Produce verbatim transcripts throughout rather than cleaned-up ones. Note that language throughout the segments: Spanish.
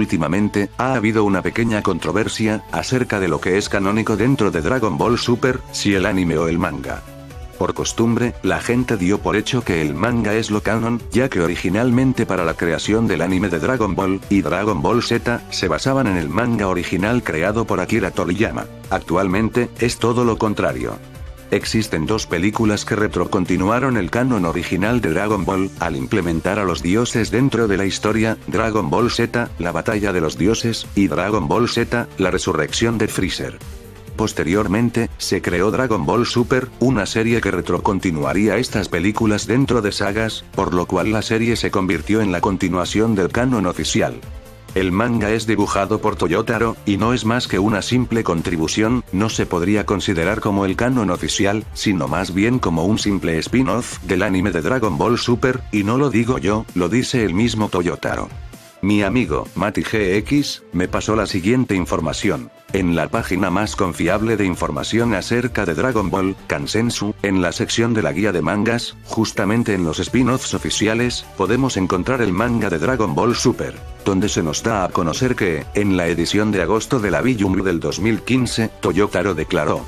últimamente, ha habido una pequeña controversia, acerca de lo que es canónico dentro de Dragon Ball Super, si el anime o el manga. Por costumbre, la gente dio por hecho que el manga es lo canon, ya que originalmente para la creación del anime de Dragon Ball, y Dragon Ball Z, se basaban en el manga original creado por Akira Toriyama. Actualmente, es todo lo contrario. Existen dos películas que retrocontinuaron el canon original de Dragon Ball, al implementar a los dioses dentro de la historia, Dragon Ball Z, la batalla de los dioses, y Dragon Ball Z, la resurrección de Freezer. Posteriormente, se creó Dragon Ball Super, una serie que retrocontinuaría estas películas dentro de sagas, por lo cual la serie se convirtió en la continuación del canon oficial. El manga es dibujado por Toyotaro, y no es más que una simple contribución, no se podría considerar como el canon oficial, sino más bien como un simple spin-off del anime de Dragon Ball Super, y no lo digo yo, lo dice el mismo Toyotaro. Mi amigo, Mati G X, me pasó la siguiente información. En la página más confiable de información acerca de Dragon Ball, Kansensu, en la sección de la guía de mangas, justamente en los spin-offs oficiales, podemos encontrar el manga de Dragon Ball Super, donde se nos da a conocer que, en la edición de agosto de la Biyumbu del dos mil quince, Toyotaro declaró: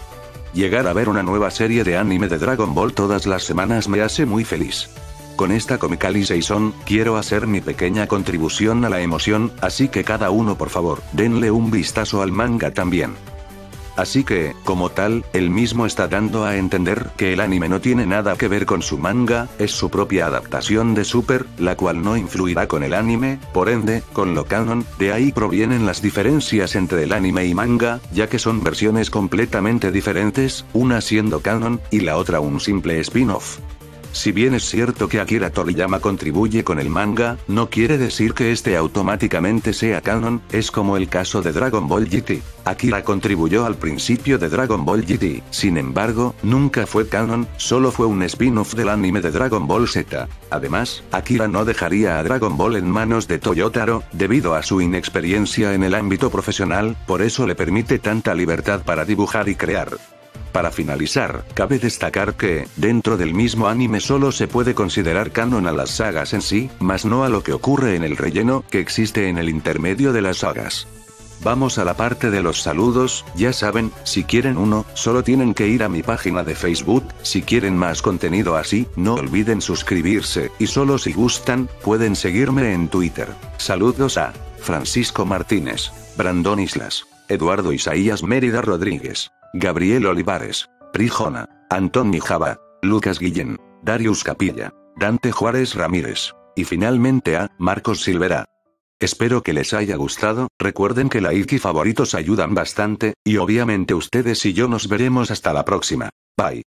"Llegar a ver una nueva serie de anime de Dragon Ball todas las semanas me hace muy feliz. Con esta comicalización, quiero hacer mi pequeña contribución a la emoción, así que cada uno por favor, denle un vistazo al manga también". Así que, como tal, él mismo está dando a entender que el anime no tiene nada que ver con su manga, es su propia adaptación de Super, la cual no influirá con el anime, por ende, con lo canon, de ahí provienen las diferencias entre el anime y manga, ya que son versiones completamente diferentes, una siendo canon, y la otra un simple spin-off. Si bien es cierto que Akira Toriyama contribuye con el manga, no quiere decir que este automáticamente sea canon, es como el caso de Dragon Ball G T. Akira contribuyó al principio de Dragon Ball G T, sin embargo, nunca fue canon, solo fue un spin-off del anime de Dragon Ball Z. Además, Akira no dejaría a Dragon Ball en manos de Toyotaro, debido a su inexperiencia en el ámbito profesional, por eso le permite tanta libertad para dibujar y crear. Para finalizar, cabe destacar que, dentro del mismo anime solo se puede considerar canon a las sagas en sí, mas no a lo que ocurre en el relleno que existe en el intermedio de las sagas. Vamos a la parte de los saludos, ya saben, si quieren uno, solo tienen que ir a mi página de Facebook, si quieren más contenido así, no olviden suscribirse, y solo si gustan, pueden seguirme en Twitter. Saludos a Francisco Martínez, Brandon Islas, Eduardo Isaías Mérida Rodríguez, Gabriel Olivares, Prijona, Antoni Java, Lucas Guillén, Darius Capilla, Dante Juárez Ramírez, y finalmente a Marcos Silvera. Espero que les haya gustado, recuerden que like y favoritos ayudan bastante, y obviamente ustedes y yo nos veremos hasta la próxima. Bye.